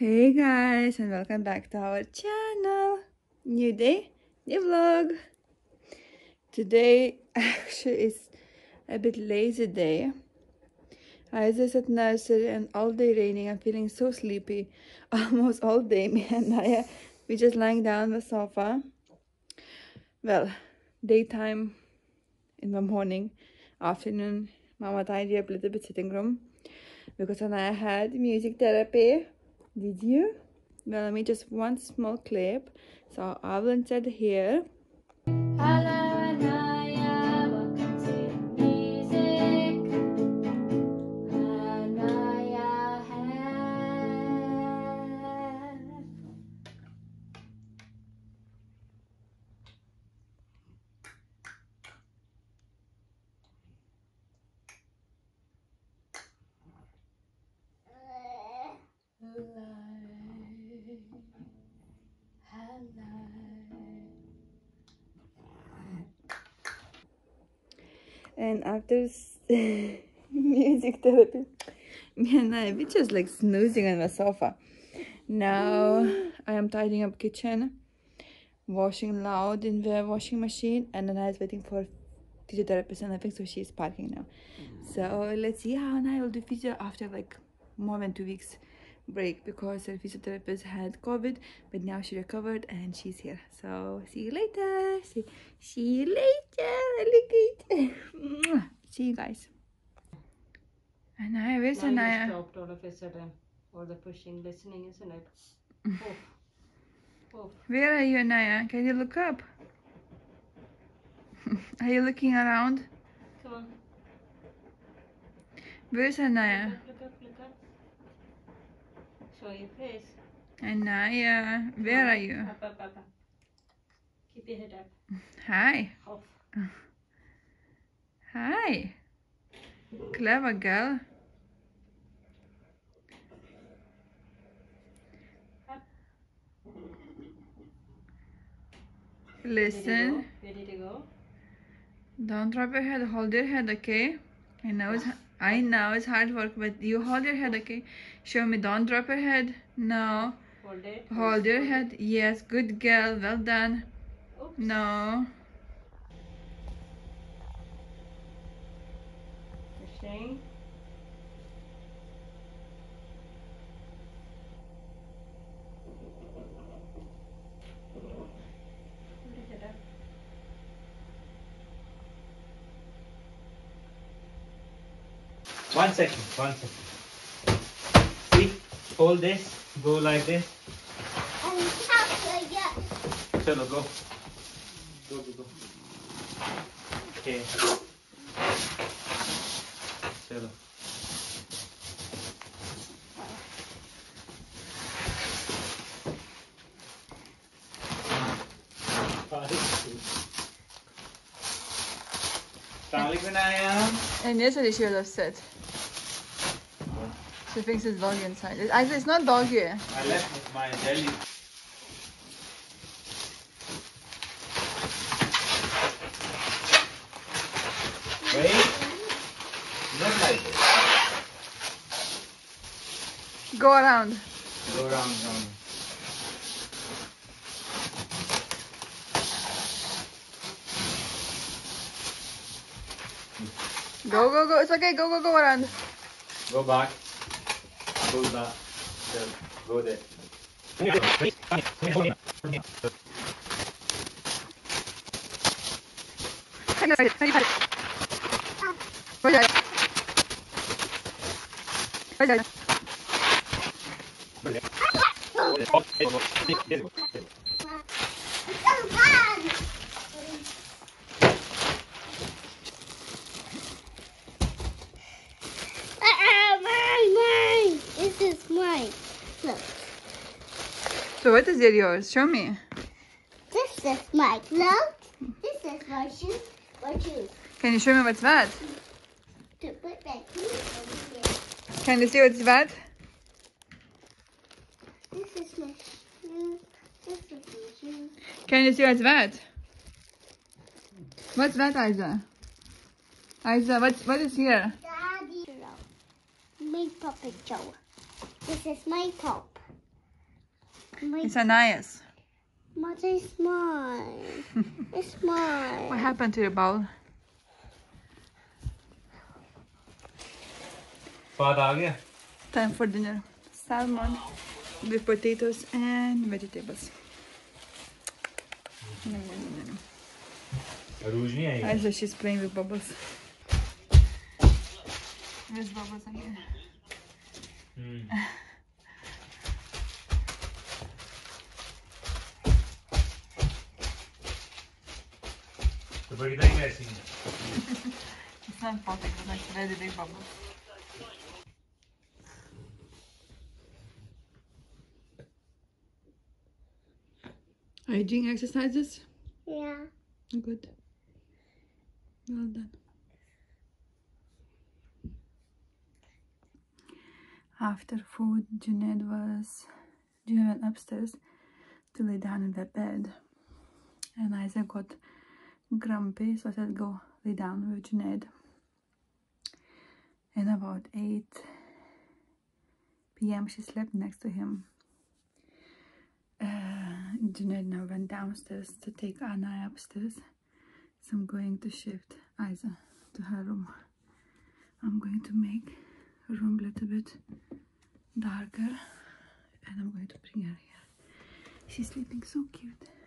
Hey guys, and welcome back to our channel. New day, new vlog. Today actually is a bit lazy day. Aiza's at nursery and all day raining. I'm feeling so sleepy almost all day. Me and Anaya, we just lying down on the sofa. Well, daytime in the morning, afternoon, Mama tidied up a little bit sitting room because Anaya had music therapy. Did you? Well, let me just one small clip. So I will insert here. Hello, Anaya. Welcome to music. Anaya have. And after music therapy, me and I, we just like snoozing on the sofa. Now I am tidying up kitchen, washing loud in the washing machine, and Anaya is waiting for physiotherapist, and I think so she's parking now. So let's see how Anaya will do physio after like more than 2 weeks break because her physiotherapist had COVID, but now she recovered and she's here. So see you later. See you later. I look it. See you guys. Anaya, where's Anaya? I stopped all of a sudden. All the pushing, listening, isn't it? Oh. Where are you, Anaya? Can you look up? Are you looking around? Come on. Where's Anaya? Look up. Show your face. Anaya, where are you? Up. Keep your head up. Hi. Off. Hi. Clever girl. Up. Listen. Ready to go? Don't drop your head. Hold your head, okay? I know it's hard work, but you hold your head, okay? Show me, don't drop your head. No. Hold it. Hold your head. Yes, good girl. Well done. Oops. No. Pushing. One second. See, hold this, go like this. Chalo, go. Go. Okay. Chalo. And yesterday she was upset. She thinks it's doggy inside. It's not doggy. I left with my jelly. Wait. Not like this. Go around. Go. It's okay. Go around. Go back. Go back. Go there. So what is it yours? Show me. This is my clothes. This is my shoes. Can you show me what's that? To put that here. Can you see what's that? This is my shoes. Can you see what's that? What's that, Aiza? Aiza, what is here? Daddy. My puppet show. This is my pop. It's Anaya's. But it's mine. It's mine. What happened to the bowl? Time for dinner. Salmon with potatoes and vegetables. Aiza, she's playing with bubbles. There's bubbles again. It's not perfect, but it's very big bubbles. Are you doing exercises? Yeah. Good. Well done. After food, Jeanette went upstairs to lay down in their bed. And Aiza got grumpy, so I said go lay down with Jeanette. And about 8 p.m. she slept next to him. Junaid now went downstairs to take Anaya upstairs, so I'm going to shift Aiza to her room. I'm going to make her room a little bit darker and I'm going to bring her here. She's sleeping so cute.